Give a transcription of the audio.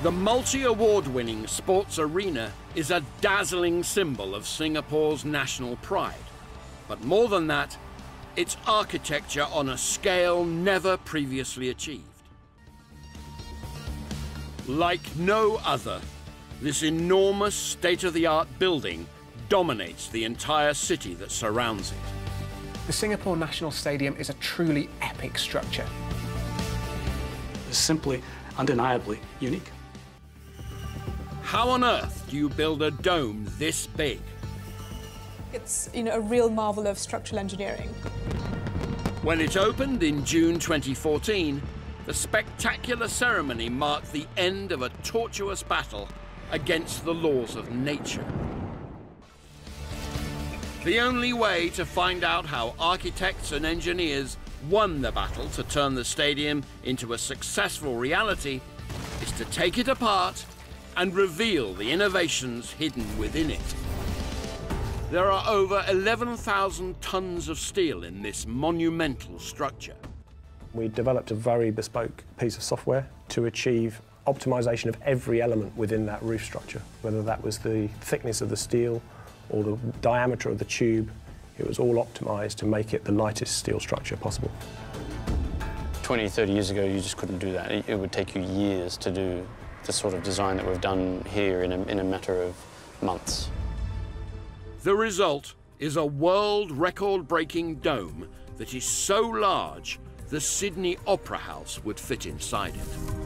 The multi-award-winning sports arena is a dazzling symbol of Singapore's national pride. But more than that, it's architecture on a scale never previously achieved. Like no other, this enormous state-of-the-art building dominates the entire city that surrounds it. The Singapore National Stadium is a truly epic structure. It's simply, undeniably unique. How on earth do you build a dome this big? It's, a real marvel of structural engineering. When it opened in June 2014, the spectacular ceremony marked the end of a tortuous battle against the laws of nature. The only way to find out how architects and engineers won the battle to turn the stadium into a successful reality is to take it apart and reveal the innovations hidden within it. There are over 11,000 tons of steel in this monumental structure. We developed a very bespoke piece of software to achieve optimization of every element within that roof structure, whether that was the thickness of the steel or the diameter of the tube. It was all optimised to make it the lightest steel structure possible. 20, 30 years ago, you just couldn't do that. It would take you years to do the sort of design that we've done here in a matter of months. The result is a world record-breaking dome that is so large the Sydney Opera House would fit inside it.